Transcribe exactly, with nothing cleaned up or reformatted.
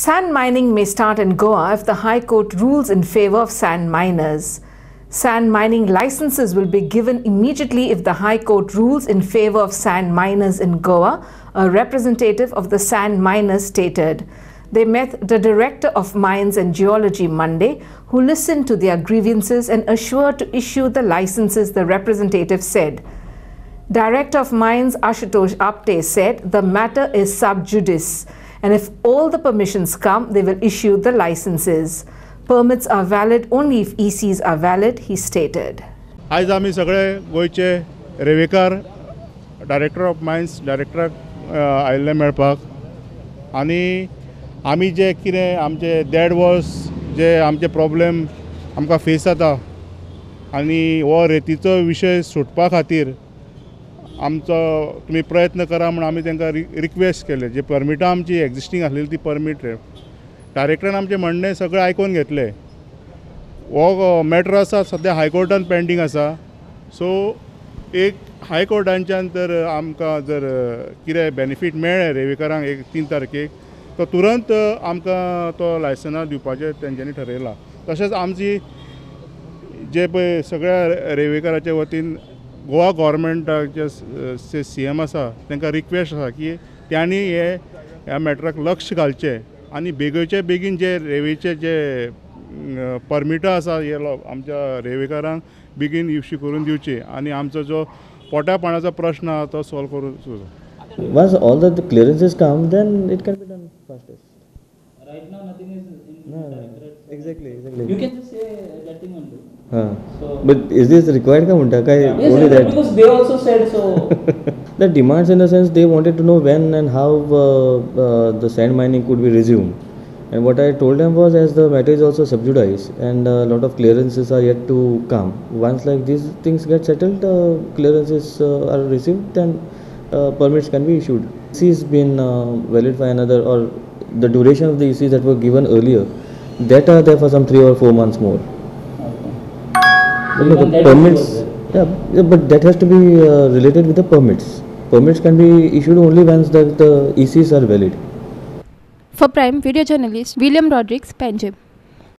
Sand mining may start in Goa if the High Court rules in favour of sand miners. Sand mining licenses will be given immediately if the High Court rules in favour of sand miners in Goa, a representative of the sand miners stated. They met the Director of Mines and Geology Monday, who listened to their grievances and assured to issue the licenses, the representative said. Director of Mines Ashutosh Abte said the matter is sub judice, and if all the permissions come, they will issue the licenses. Permits are valid only if E Cs are valid, he stated. Today, we all Goiche Revekar, Director of Mines, Director Island Merpak, and आमी जे किने आमचे dead verse जे आमचे problem आमकां face जाता आनी हो रेतीचो विशय सुटपा खातीर आमचो तुमी प्रयत्न करा म्हण आमी तेंका रिक्वेस्ट केले जे परमिटा आमची एग्जिस्टिंग आसलेली ती परमीट डायरेक्टरान आमचे म्हणणे सगळे आयकून घेतले हो मॅटर आसा सद्या हायकोर्टान पेंडींग आसा सो एक हायकोर्टांच्यान तर आमकां जर कितें बेनिफीट मेळ्ळें रेवेकारांक एक तीन तारखेक तो तुरंत आमकां तो लायसन्स दिवपाचें तेंच्यांनी ठरयलां तशेंच आमची जे पळय सगळ्या रेवेकाराच्या वतीन गोवा गव्हर्मेंटाचे सी एम आसा तांकां रिक्वेस्ट आसा की त्यांनी हे ह्या मॅटराक लक्ष घालचें आनी बेगीचे बेगीन जे रेवेचे जे परमिटां आसा हे आमच्या रेवेकारांक बेगीन इश्यू करून दिवचे आनी आमचो जो पोटापाणाचो प्रश्न आसा तो सॉल्व करून सुरू. Once all the, the clearances come, then it can be done faster. Right now, nothing is in no, the directorate. Exactly, exactly. You can just say that thing only. Huh. So but is this required? Yeah. Yes, only that. Because they also said so. The demands, in the sense, they wanted to know when and how uh, uh, the sand mining could be resumed. And what I told them was, as the matter is also sub judice, and a lot of clearances are yet to come. Once like these things get settled, uh, clearances uh, are received, then Uh, permits can be issued. E C has been uh, valid for another, or the duration of the E Cs that were given earlier, that are there for some three or four months more. Okay. So the permits, yeah, yeah, but that has to be uh, related with the permits. Permits can be issued only once that the E Cs are valid. For Prime Video Journalist, William Rodericks, Panjim.